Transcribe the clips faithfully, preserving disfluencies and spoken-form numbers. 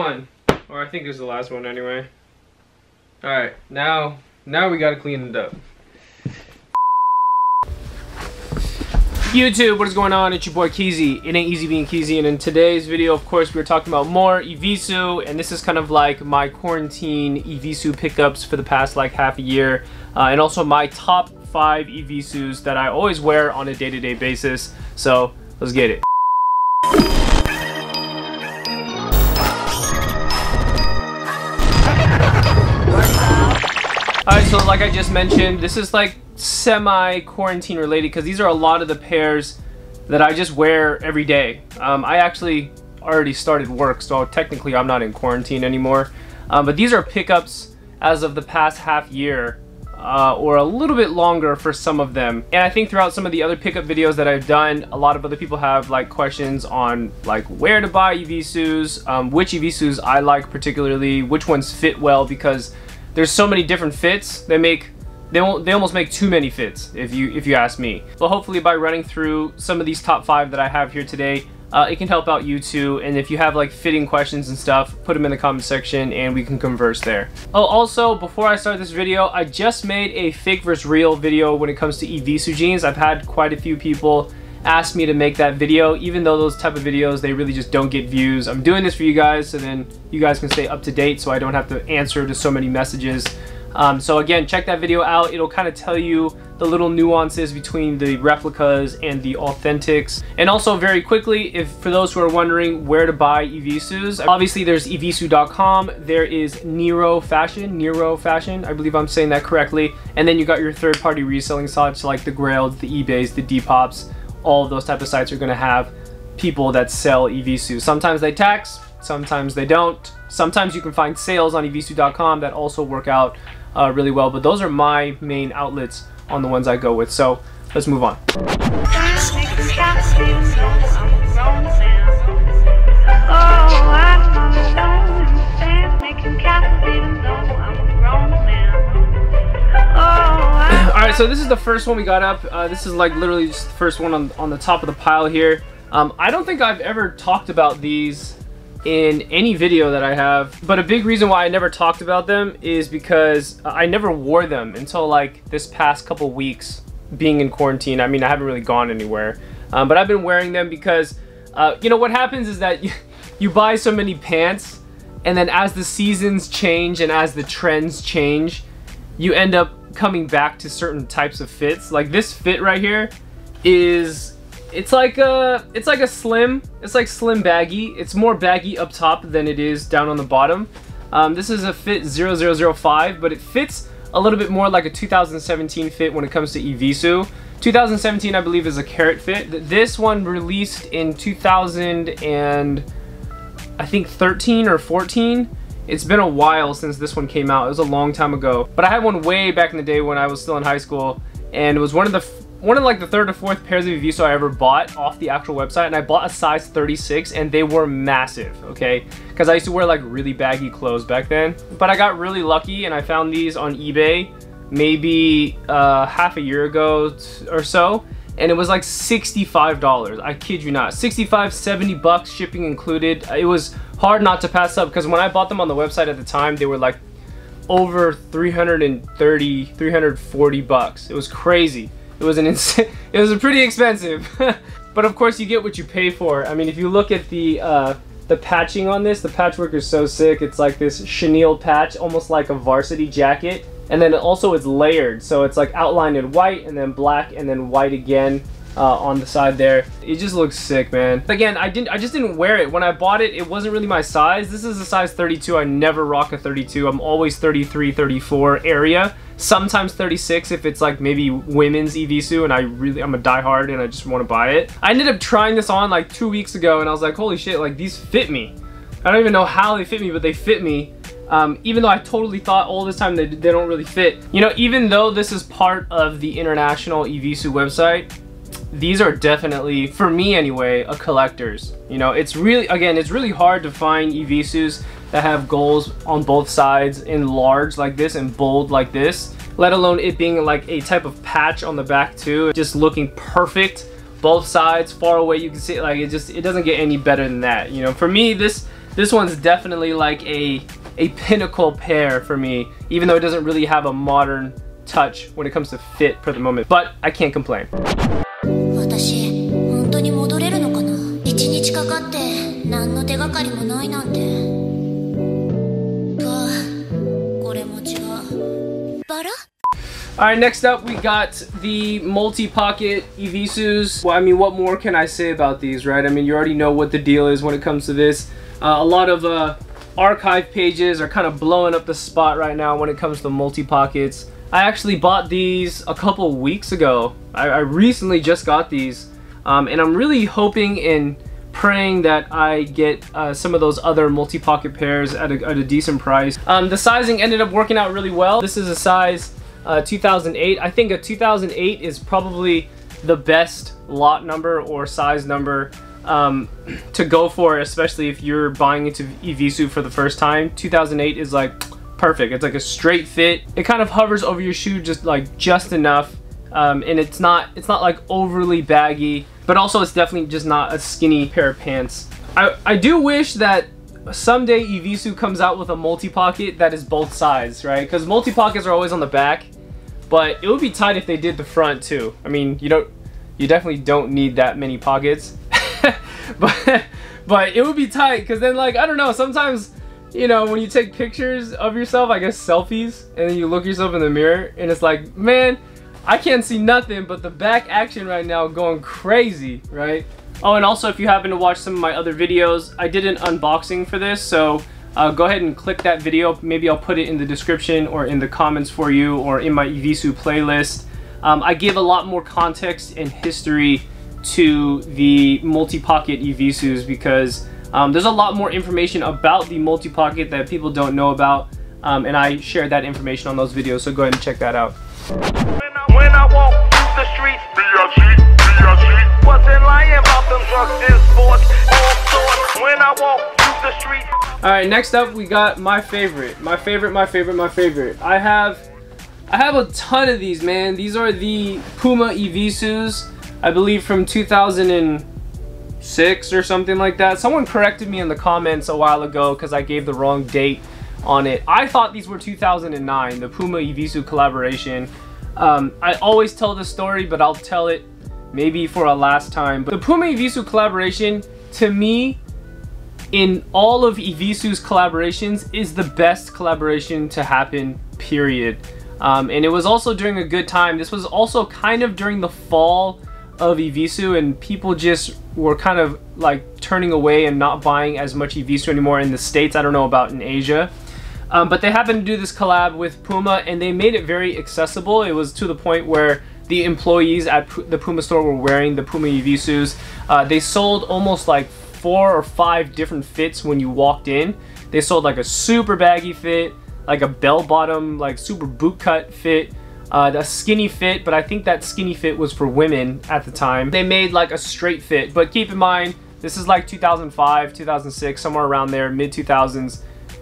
one. Or I think it was the last one anyway. Alright, now now we gotta clean it up. YouTube, what is going on? It's your boy Keezy. It ain't easy being Keezy, and in today's video, of course, we're talking about more Evisu, and this is kind of like my quarantine Evisu pickups for the past like half a year, uh, and also my top five Evisus that I always wear on a day-to-day basis. So let's get it. Alright, so like I just mentioned, this is like semi-quarantine related because these are a lot of the pairs that I just wear every day. Um, I actually already started work, so technically I'm not in quarantine anymore. Um, but these are pickups as of the past half year, uh, or a little bit longer for some of them. And I think throughout some of the other pickup videos that I've done, a lot of other people have like questions on like where to buy Evisus, um, which Evisus I like particularly, which ones fit well, because there's so many different fits. They make, they won't, they almost make too many fits if you if you ask me. But hopefully by running through some of these top five that I have here today, uh, it can help out you too. And if you have like fitting questions and stuff, put them in the comment section and we can converse there. Oh, also before I start this video, I just made a fake versus real video when it comes to Evisu jeans. I've had quite a few people ask me to make that video, even though those type of videos, they really just don't get views. I'm doing this for you guys so then you guys can stay up to date, so I don't have to answer to so many messages. Um, so again, check that video out. It'll kind of tell you the little nuances between the replicas and the authentics. And also very quickly, if for those who are wondering where to buy Evisus, obviously there's evisu dot com, there is Nero Fashion, Nero Fashion, I believe I'm saying that correctly. And then you got your third party reselling sites like the Grailed, the eBays, the Depops. All of those type of sites are going to have people that sell Evisu. Sometimes they tax, sometimes they don't. Sometimes you can find sales on evisu dot com that also work out uh, really well. But those are my main outlets on the ones I go with. So let's move on. Alright, so this is the first one we got up. Uh, this is like literally just the first one on, on the top of the pile here. Um, I don't think I've ever talked about these in any video that I have, but a big reason why I never talked about them is because I never wore them until like this past couple weeks being in quarantine. I mean, I haven't really gone anywhere, um, but I've been wearing them because, uh, you know, what happens is that you, you buy so many pants, and then as the seasons change and as the trends change, you end up coming back to certain types of fits. Like this fit right here is, it's like a, it's like a slim, it's like slim baggy. It's more baggy up top than it is down on the bottom. Um, this is a fit zero zero zero five, but it fits a little bit more like a two thousand seventeen fit when it comes to Evisu. two thousand seventeen, I believe, is a carrot fit. This one released in two thousand and I think thirteen or fourteen. It's been a while since this one came out. It was a long time ago, but I had one way back in the day when I was still in high school, and it was one of the one of like the third or fourth pairs of Evisu I ever bought off the actual website, and I bought a size thirty-six, and they were massive, okay? Because I used to wear like really baggy clothes back then, but I got really lucky and I found these on eBay maybe uh, half a year ago or so, and it was like sixty-five dollars. I kid you not, sixty-five, seventy bucks, shipping included. It was hard not to pass up because when I bought them on the website at the time, they were like over three hundred thirty, three hundred forty bucks. It was crazy. It was an ins it was pretty expensive. But of course you get what you pay for. I mean, if you look at the uh, the patching on this, the patchwork is so sick. It's like this chenille patch, almost like a varsity jacket. And then also it's layered, so it's like outlined in white and then black and then white again. Uh, on the side there, it just looks sick, man. Again, I didn't, I just didn't wear it when I bought it. It wasn't really my size. This is a size thirty-two. I never rock a thirty-two. I'm always thirty-three, thirty-four area. Sometimes thirty-six if it's like maybe women's Evisu, and I really, I'm a diehard and I just want to buy it. I ended up trying this on like two weeks ago, and I was like, holy shit! Like these fit me. I don't even know how they fit me, but they fit me. Um, even though I totally thought all this time they they don't really fit. You know, even though this is part of the international Evisu website, these are definitely, for me anyway, a collector's. You know, it's really, again, it's really hard to find Evisus that have goals on both sides in large like this and bold like this, let alone it being like a type of patch on the back too, just looking perfect, both sides, far away you can see it. Like it just, it doesn't get any better than that. You know, for me, this This one's definitely like a a pinnacle pair for me, even though it doesn't really have a modern touch when it comes to fit for the moment, but I can't complain. Alright, next up we got the multi-pocket Evisus. Well, I mean, what more can I say about these, right? I mean, you already know what the deal is when it comes to this. Uh, a lot of uh, archive pages are kind of blowing up the spot right now when it comes to multi-pockets. I actually bought these a couple weeks ago. I, I recently just got these, um, and I'm really hoping and praying that I get uh, some of those other multi-pocket pairs at a, at a decent price. Um, the sizing ended up working out really well. This is a size uh, two thousand eight. I think a two thousand eight is probably the best lot number or size number um, to go for, especially if you're buying into Evisu for the first time. two thousand eight is like perfect. It's like a straight fit. It kind of hovers over your shoe just like just enough, um, and it's not it's not like overly baggy, but also it's definitely just not a skinny pair of pants. I, I do wish that someday Evisu comes out with a multi-pocket that is both sides, right? Because multi-pockets are always on the back, but it would be tight if they did the front too. I mean, you don't you definitely don't need that many pockets, but but it would be tight because then, like, I don't know, sometimes, you know, when you take pictures of yourself, I guess selfies, and then you look yourself in the mirror and it's like, man, I can't see nothing but the back action right now going crazy, right? Oh, and also if you happen to watch some of my other videos, I did an unboxing for this, so uh, go ahead and click that video. Maybe I'll put it in the description or in the comments for you or in my Evisu playlist. Um, I give a lot more context and history to the multi-pocket Evisus because Um, there's a lot more information about the multi-pocket that people don't know about, um, and I share that information on those videos, so go ahead and check that out. Alright, next up we got my favorite, my favorite, my favorite, my favorite. I have, I have a ton of these, man. These are the Puma Evisus, I believe from two thousand six or something like that. Someone corrected me in the comments a while ago because I gave the wrong date on it. I thought these were two thousand nine, the Puma Evisu collaboration. Um, I always tell the story, but I'll tell it maybe for a last time. But the Puma Evisu collaboration, to me, in all of Evisu's collaborations, is the best collaboration to happen, period. Um, and it was also during a good time. This was also kind of during the fall of Evisu, and people just were kind of like turning away and not buying as much Evisu anymore in the States. I don't know about in Asia, um, but they happened to do this collab with Puma, and they made it very accessible. It was to the point where the employees at P the Puma store were wearing the Puma Evisus. Uh, they sold almost like four or five different fits when you walked in. They sold like a super baggy fit, like a bell bottom, like super boot cut fit, Uh, the skinny fit, but I think that skinny fit was for women at the time. They made like a straight fit, but keep in mind, this is like two thousand five, two thousand six, somewhere around there, mid two thousands.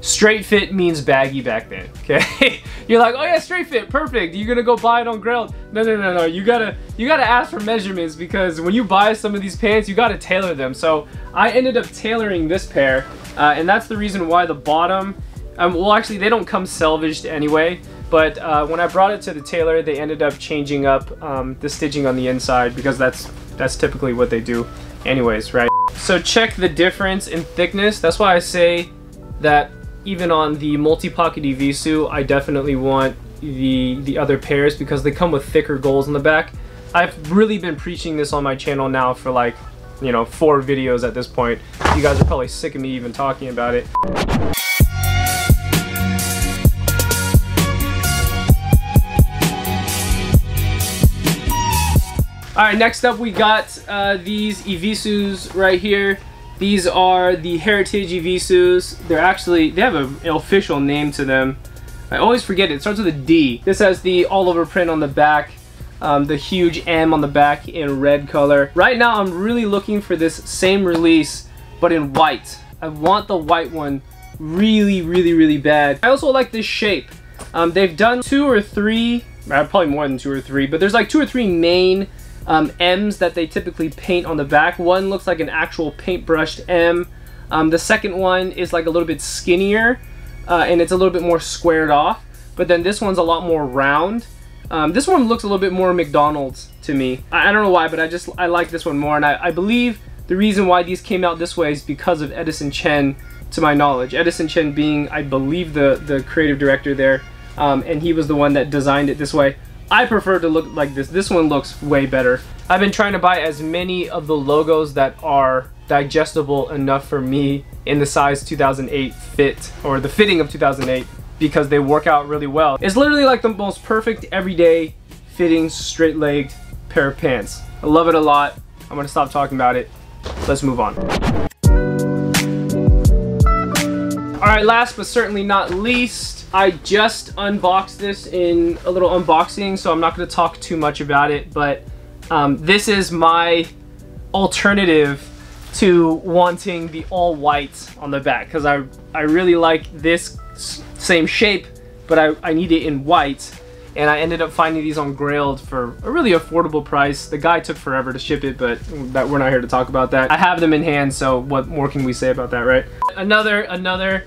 Straight fit means baggy back then, okay? You're like, oh yeah, straight fit, perfect. You're gonna go buy it on Grailed. No, no, no, no, you gotta, you gotta ask for measurements because when you buy some of these pants, you gotta tailor them. So I ended up tailoring this pair, uh, and that's the reason why the bottom, um, well actually they don't come selvaged anyway, but uh, when I brought it to the tailor, they ended up changing up um, the stitching on the inside because that's that's typically what they do anyways, right? So check the difference in thickness. That's why I say that even on the multi-pocket Evisu, I definitely want the, the other pairs because they come with thicker goals on the back. I've really been preaching this on my channel now for like, you know, four videos at this point. You guys are probably sick of me even talking about it. Alright, next up we got uh, these Evisus right here. These are the Heritage Evisus. They're actually, they have a, an official name to them. I always forget it. It starts with a D. This has the all over print on the back, um, the huge M on the back in red color. Right now I'm really looking for this same release, but in white. I want the white one really, really, really bad. I also like this shape. Um, they've done two or three, probably more than two or three, but there's like two or three main Um, M's that they typically paint on the back. One looks like an actual paintbrushed M, Um, the second one is like a little bit skinnier, uh, and it's a little bit more squared off. But then this one's a lot more round. Um, this one looks a little bit more McDonald's to me. I, I don't know why, but I just I like this one more. And I, I believe the reason why these came out this way is because of Edison Chen, to my knowledge. Edison Chen being, I believe, the, the creative director there. Um, and he was the one that designed it this way. I prefer to look like this. This one looks way better. I've been trying to buy as many of the logos that are digestible enough for me in the size two thousand eight fit, or the fitting of two thousand eight, because they work out really well. It's literally like the most perfect everyday fitting straight-legged pair of pants. I love it a lot. I'm gonna stop talking about it. Let's move on. All right, last but certainly not least, I just unboxed this in a little unboxing, so I'm not gonna talk too much about it, but um, this is my alternative to wanting the all white on the back, because I, I really like this same shape, but I, I need it in white. And I ended up finding these on Grailed for a really affordable price. The guy took forever to ship it, but that we're not here to talk about that. I have them in hand, so what more can we say about that, right? Another, another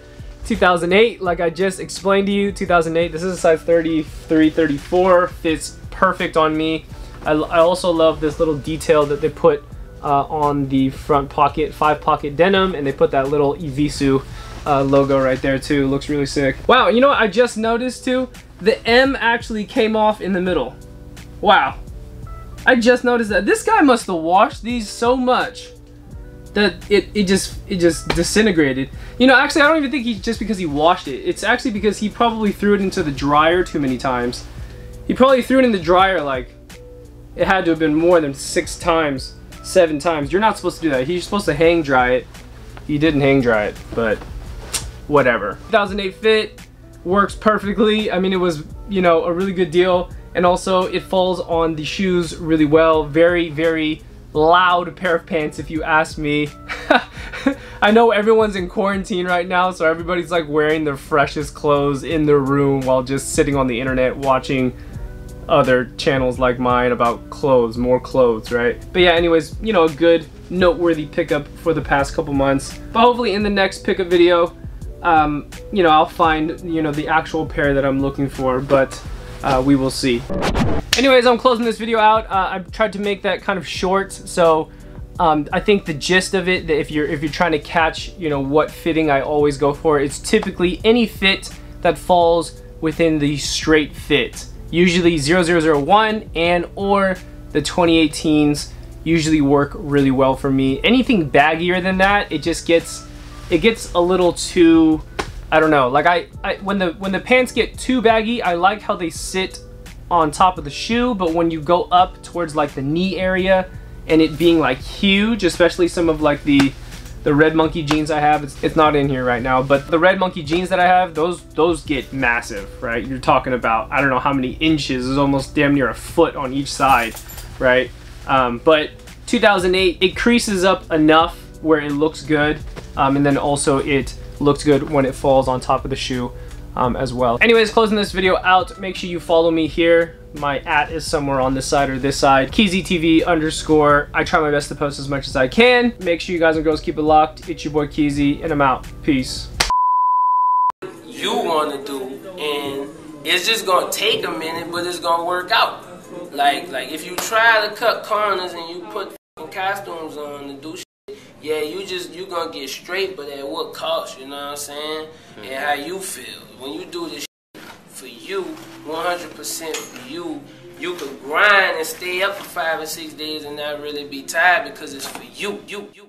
two thousand eight, like I just explained to you, two thousand eight. This is a size thirty-three, thirty-four, fits perfect on me. I, I also love this little detail that they put uh, on the front pocket, five pocket denim, and they put that little Evisu uh, logo right there too. Looks really sick. Wow, you know what I just noticed too? The M actually came off in the middle. Wow. I just noticed that. This guy must have washed these so much that it, it just it just disintegrated. You know, actually I don't even think he just because he washed it. It's actually because he probably threw it into the dryer too many times. He probably threw it in the dryer like it had to have been more than six times, seven times. You're not supposed to do that. He's supposed to hang dry it. He didn't hang dry it, but whatever. two thousand eight fit. Works perfectly. I mean, it was, you know, a really good deal, and also it falls on the shoes really well. Very, very loud pair of pants, if you ask me. I know everyone's in quarantine right now, so everybody's like wearing their freshest clothes in their room while just sitting on the internet watching other channels like mine about clothes, more clothes, right? But yeah, anyways, you know, a good noteworthy pickup for the past couple months. But hopefully in the next pickup video, Um, you know, I'll find, you know, the actual pair that I'm looking for, but uh, we will see. Anyways, I'm closing this video out. Uh, I've tried to make that kind of short, so um, I think the gist of it, that if you're if you're trying to catch, you know, what fitting I always go for, it's typically any fit that falls within the straight fit, usually zero zero zero one and or the twenty eighteens usually work really well for me. Anything baggier than that, it just gets. It gets a little too, I don't know, like I, I when the when the pants get too baggy, I like how they sit on top of the shoe, but when you go up towards like the knee area and it being like huge, especially some of like the the Red Monkey jeans I have, it's, it's not in here right now, but the Red Monkey jeans that I have, those those get massive, right? You're talking about, I don't know how many inches, it's almost damn near a foot on each side, right? Um, but two thousand eight, it creases up enough where it looks good. Um, and then also it looks good when it falls on top of the shoe um, as well. Anyways, closing this video out, make sure you follow me here. My at is somewhere on this side or this side. Keezy T V underscore. I try my best to post as much as I can. Make sure you guys and girls keep it locked. It's your boy Keezy, and I'm out. Peace. You wanna do, and it's just gonna take a minute, but it's gonna work out. Like, like if you try to cut corners and you put costumes on and do shit, yeah, you just, you gonna get straight, but at what cost, you know what I'm saying? Mm-hmm. And how you feel. When you do this shit for you, one hundred percent for you, you can grind and stay up for five or six days and not really be tired because it's for you, you, you.